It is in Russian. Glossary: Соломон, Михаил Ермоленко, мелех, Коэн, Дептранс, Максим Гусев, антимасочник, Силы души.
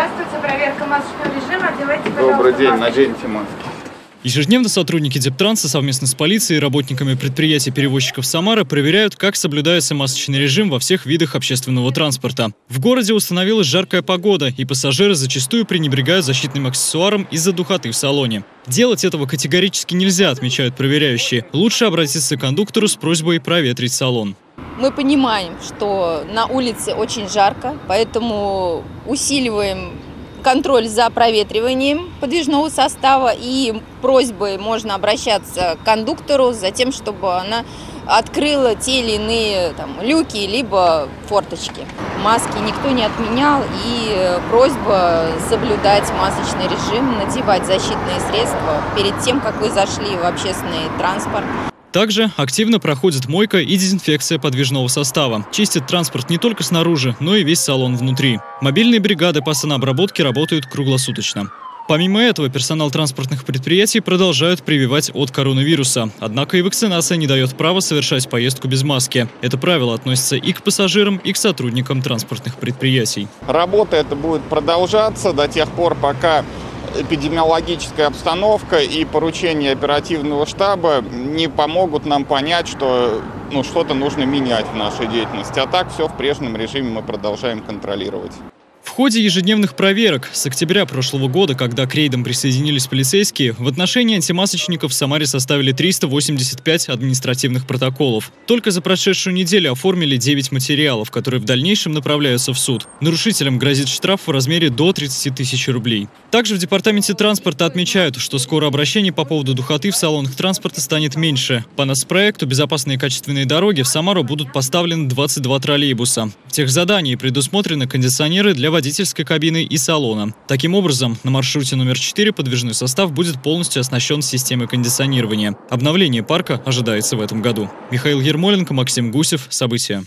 Здравствуйте, проверка масочного режима. Одевайте, пожалуйста, добрый день, маски. Наденьте маски. Ежедневно сотрудники Дептранса совместно с полицией и работниками предприятий-перевозчиков Самары проверяют, как соблюдается масочный режим во всех видах общественного транспорта. В городе установилась жаркая погода, и пассажиры зачастую пренебрегают защитным аксессуаром из-за духоты в салоне. Делать этого категорически нельзя, отмечают проверяющие. Лучше обратиться к кондуктору с просьбой проветрить салон. Мы понимаем, что на улице очень жарко, поэтому усиливаем контроль за проветриванием подвижного состава, и просьбой можно обращаться к кондуктору за тем, чтобы она открыла те или иные люки, либо форточки. Маски никто не отменял, и просьба соблюдать масочный режим, надевать защитные средства перед тем, как вы зашли в общественный транспорт. Также активно проходит мойка и дезинфекция подвижного состава. Чистят транспорт не только снаружи, но и весь салон внутри. Мобильные бригады по санобработке работают круглосуточно. Помимо этого, персонал транспортных предприятий продолжают прививать от коронавируса. Однако и вакцинация не дает права совершать поездку без маски. Это правило относится и к пассажирам, и к сотрудникам транспортных предприятий. Работа эта будет продолжаться до тех пор, пока эпидемиологическая обстановка и поручения оперативного штаба не помогут нам понять, что что-то нужно менять в нашей деятельности. А так все в прежнем режиме мы продолжаем контролировать. В ходе ежедневных проверок с октября прошлого года, когда к рейдам присоединились полицейские, в отношении антимасочников в Самаре составили 385 административных протоколов. Только за прошедшую неделю оформили 9 материалов, которые в дальнейшем направляются в суд. Нарушителям грозит штраф в размере до 30 000 рублей. Также в департаменте транспорта отмечают, что скоро обращений по поводу духоты в салонах транспорта станет меньше. По нацпроекту «Безопасные и качественные дороги» в Самару будут поставлены 22 троллейбуса. В техзадании предусмотрены кондиционеры для водительской кабины и салона. Таким образом, на маршруте номер 4 подвижной состав будет полностью оснащен системой кондиционирования. Обновление парка ожидается в этом году. Михаил Ермоленко, Максим Гусев. События.